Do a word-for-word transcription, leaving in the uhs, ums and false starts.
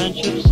friendships.